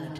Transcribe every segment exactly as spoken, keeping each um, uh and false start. blood.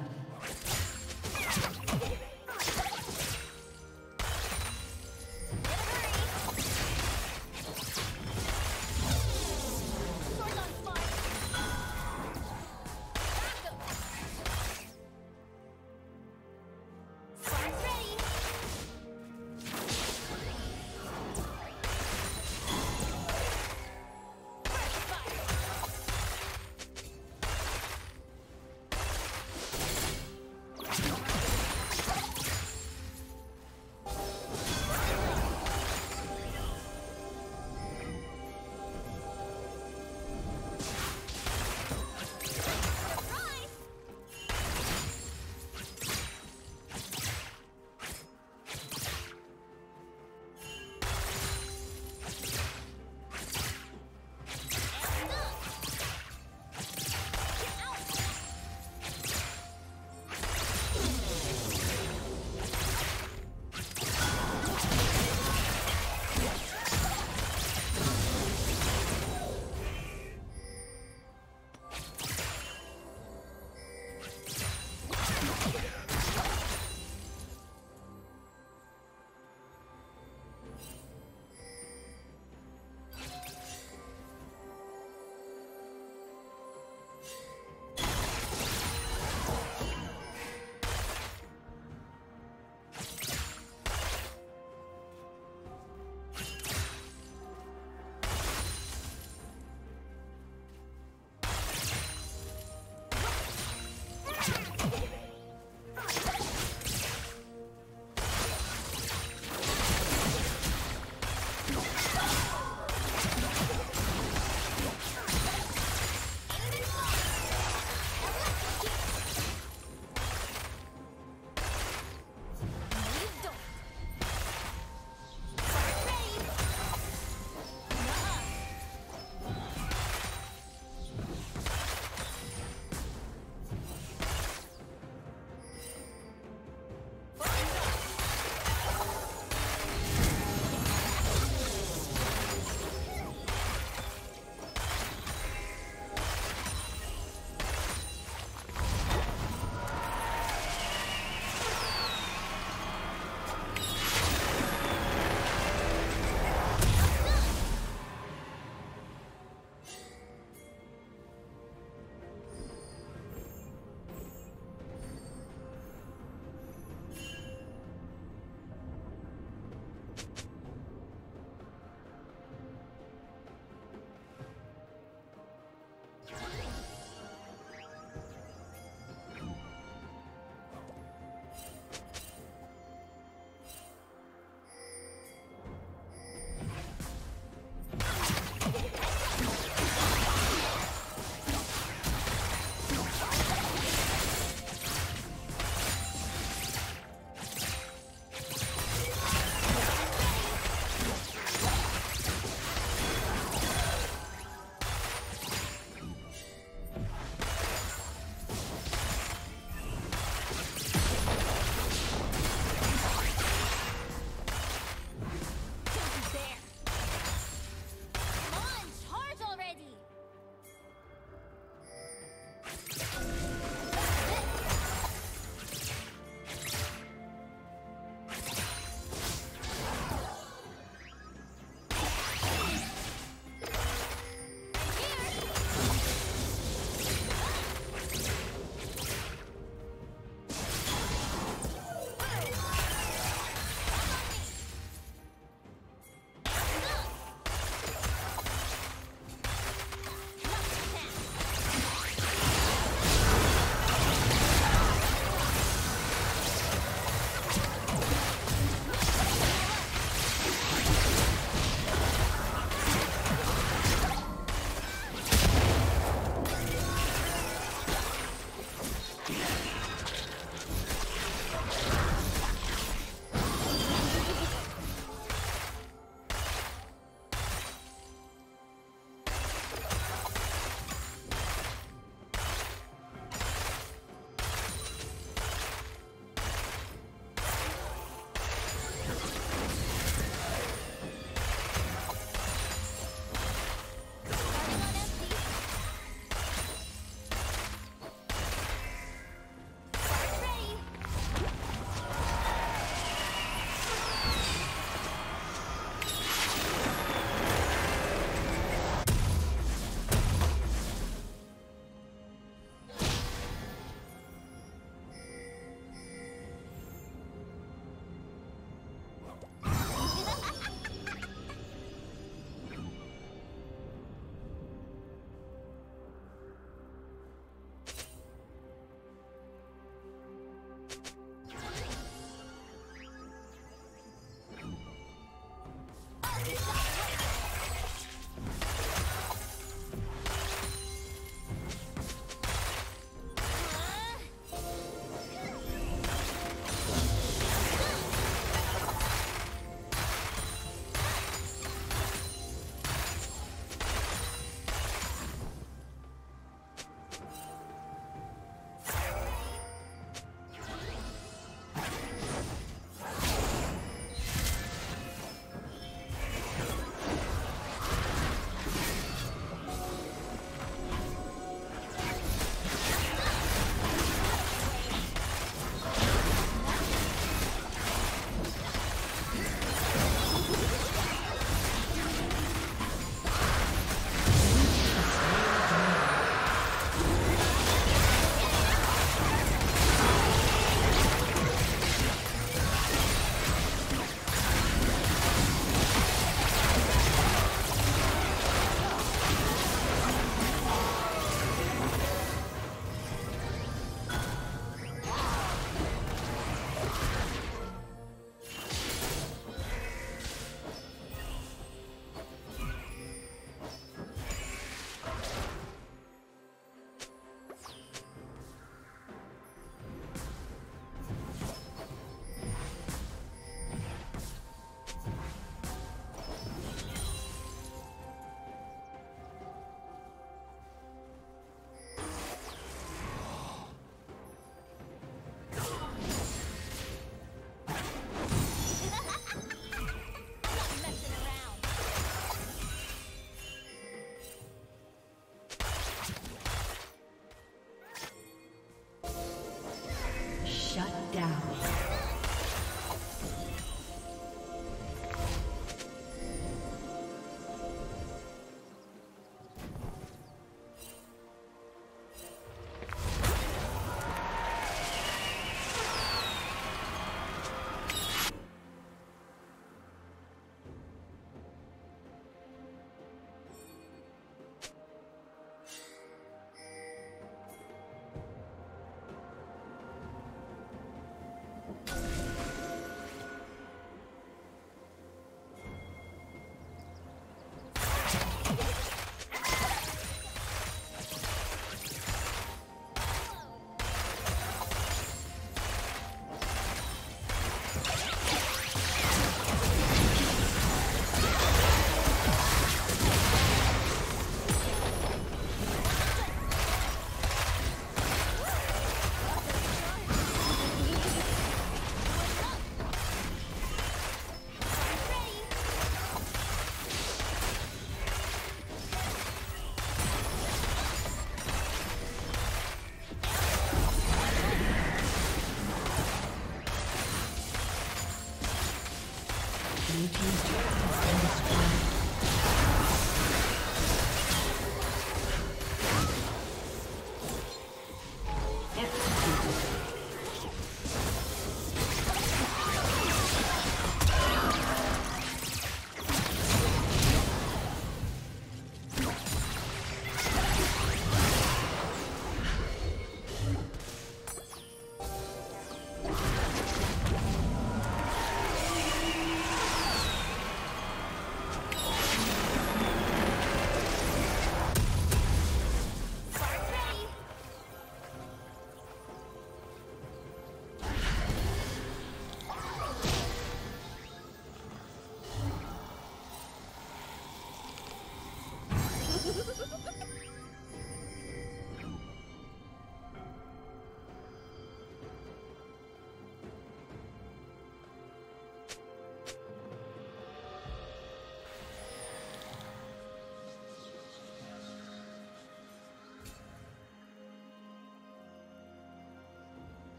down.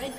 Red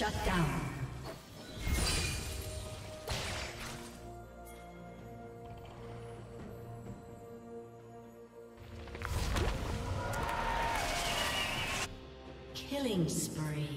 Shut down. Killing spree.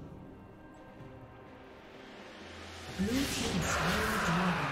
Blue team slain dragon.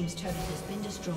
team's turret has been destroyed.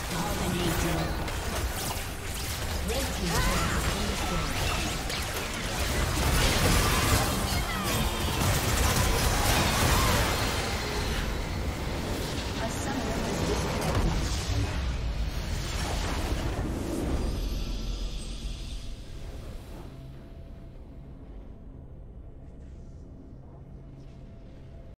Dominating. Red team's turret has been destroyed.